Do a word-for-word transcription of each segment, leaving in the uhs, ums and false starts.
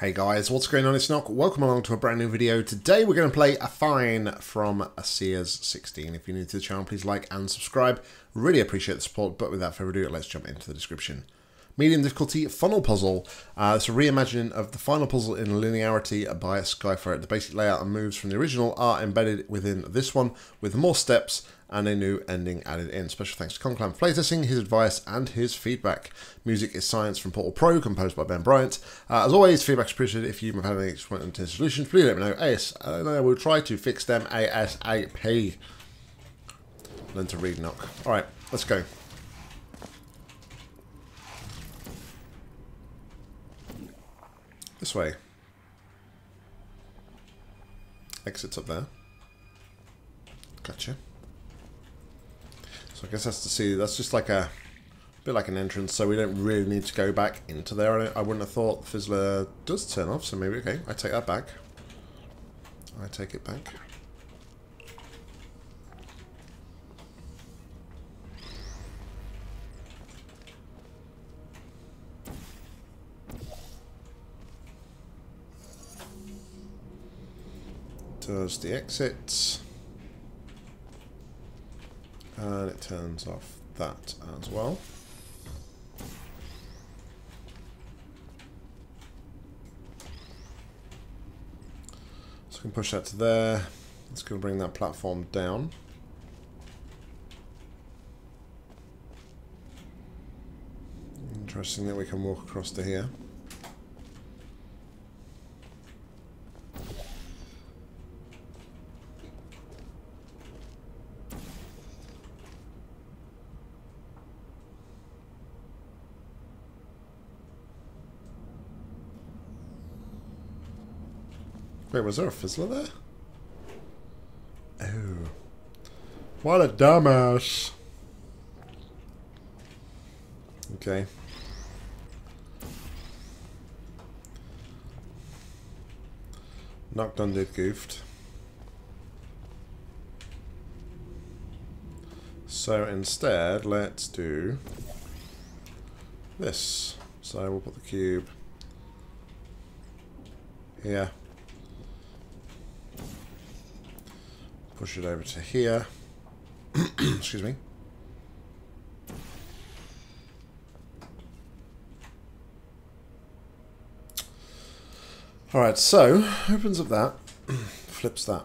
Hey guys, what's going on? It's Nock. Welcome along to a brand new video. Today we're going to play Affine from asears sixteen. If you're new to the channel, please like and subscribe. Really appreciate the support, but without further ado, let's jump into the description. Medium difficulty funnel puzzle. Uh, it's a reimagining of the final puzzle in Linearity by Skyfire. The basic layout and moves from the original are embedded within this one, with more steps and a new ending added in. Special thanks to Conclam for playtesting, his advice, and his feedback. Music is Science from Portal Pro, composed by Ben Bryant. Uh, as always, feedback's appreciated. If you have had any experimental solutions, please let me know. As I don't know, we'll try to fix them ASAP. Learn to read, Nock. All right, let's go. This way. Exit's up there. Gotcha. I guess that's to see, that's just like a, a bit like an entrance, so we don't really need to go back into there. I, I wouldn't have thought the Fizzler does turn off, so maybe, okay, I take that back. I take it back. Does the exit. And it turns off that as well. So we can push that to there. It's going to bring that platform down. Interesting that we can walk across to here. Wait, was there a Fizzler there? Oh. What a dumbass. Okay. Knocked on did goofed. So instead, let's do this. So we'll put the cube here. Push it over to here. Excuse me. Alright, so opens up that, flips that.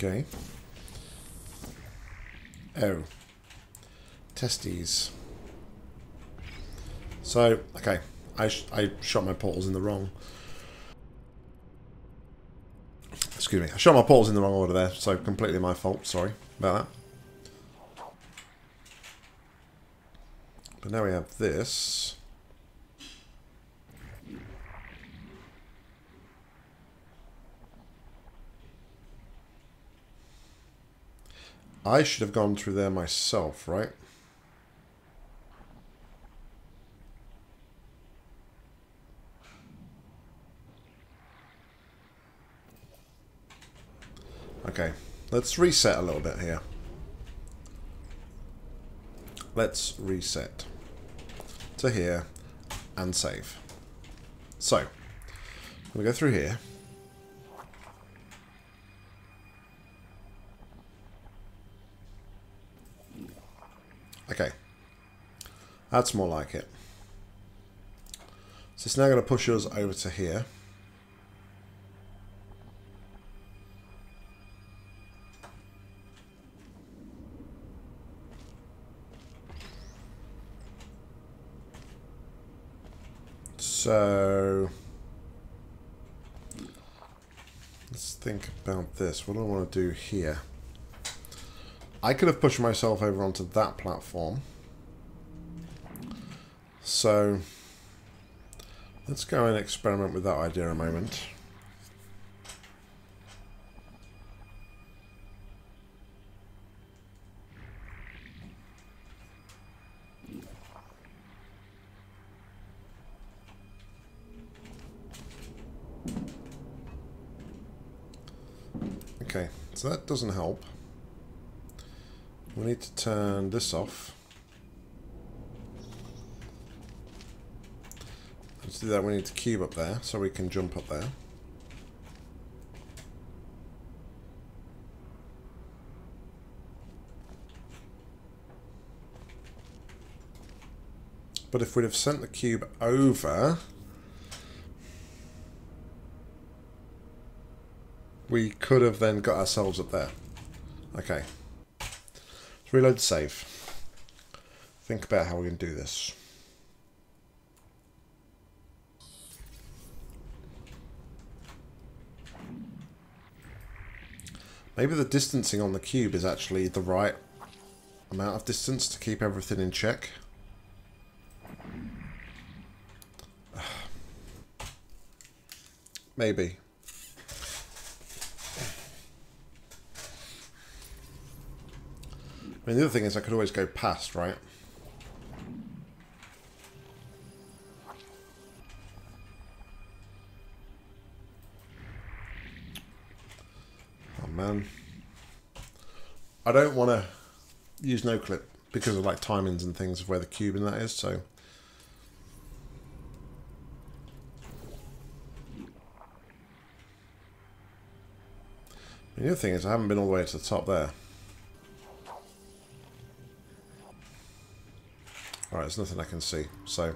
Okay. Oh. Testes. So, okay. I, sh I shot my portals in the wrong... Excuse me. I shot my portals in the wrong order there, so completely my fault. Sorry about that. But now we have this. I should have gone through there myself, right? Okay, let's reset a little bit here. Let's reset to here and save. So, we'll go through here. Okay, that's more like it. So it's now going to push us over to here. So let's think about this. What do I want to do here? I could have pushed myself over onto that platform. So, let's go and experiment with that idea a moment. Okay, so that doesn't help. We need to turn this off. To do that, we need to cube up there so we can jump up there. But if we'd have sent the cube over, we could have then got ourselves up there. Okay. Let's reload the save. Think about how we're going to do this. Maybe the distancing on the cube is actually the right amount of distance to keep everything in check. Maybe. I mean, the other thing is I could always go past, right? Oh, man. I don't want to use no clip because of, like, timings and things of where the cube and that is, so... The other thing is I haven't been all the way to the top there. Alright, there's nothing I can see, so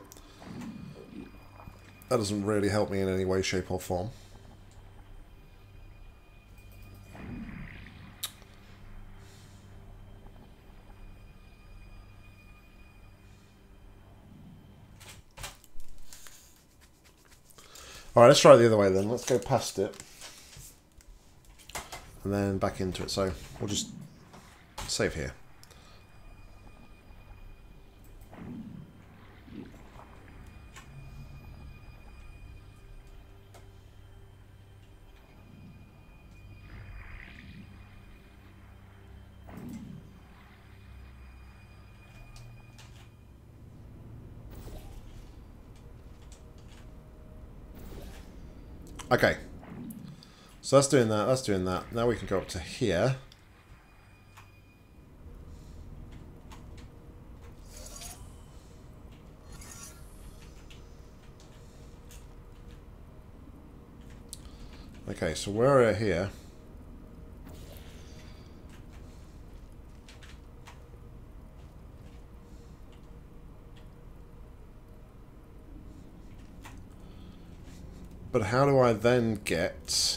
that doesn't really help me in any way, shape or form. Alright, let's try it the other way then. Let's go past it. And then back into it, so we'll just save here. Okay. So that's doing that, that's doing that. Now we can go up to here. Okay, so we're here. But how do I then get...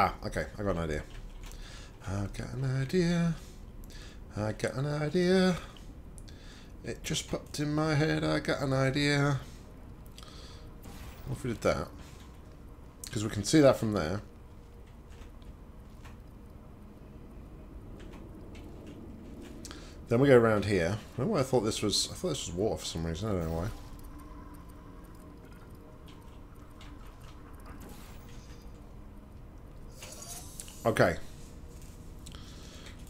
Ah, okay, I got an idea. I got an idea. I got an idea. It just popped in my head. I got an idea. What if we did that? Because we can see that from there. Then we go around here. I don't know why I thought this was. I thought this was water for some reason. I don't know why. Okay,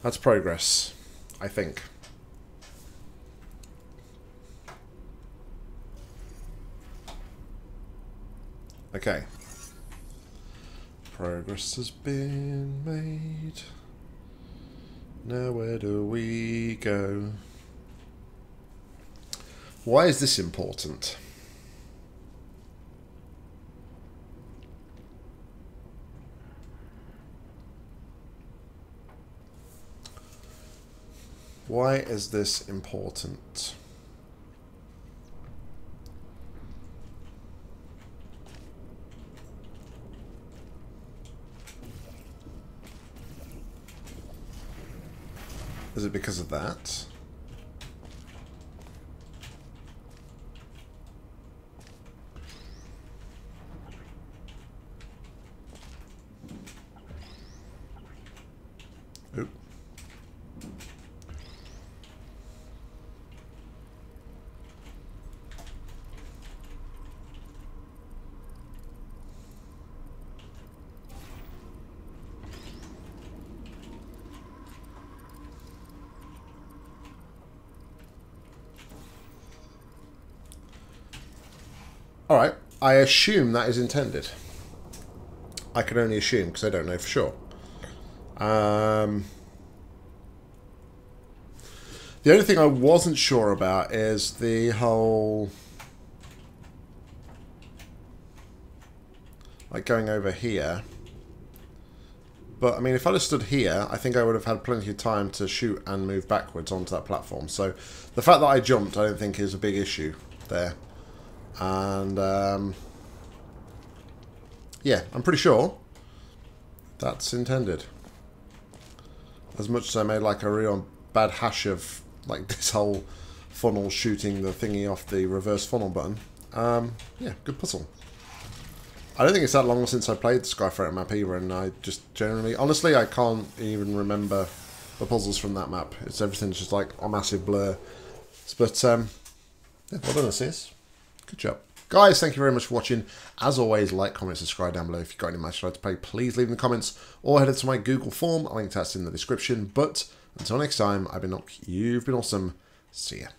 that's progress, I think. Okay, progress has been made. Now where do we go? Why is this important? Why is this important? Is it because of that? Oop. Alright, I assume that is intended. I can only assume, because I don't know for sure. Um, the only thing I wasn't sure about is the whole... like going over here. But, I mean, if I'd have stood here, I think I would have had plenty of time to shoot and move backwards onto that platform. So, the fact that I jumped, I don't think is a big issue there. And, um, yeah, I'm pretty sure that's intended. As much as I made, like, a real bad hash of, like, this whole funnel shooting the thingy off the reverse funnel button. Um, yeah, good puzzle. I don't think it's that long since I played the Skyfire map either, and I just generally... honestly, I can't even remember the puzzles from that map. It's everything's just like a massive blur. But, um, yeah, well done, Asears. Good job. Guys, thank you very much for watching. As always, like, comment, subscribe down below. If you've got any match you'd like to play, please leave in the comments, or head over to my Google form. I'll link to that in the description. But until next time, I've been Nock. You've been awesome. See ya.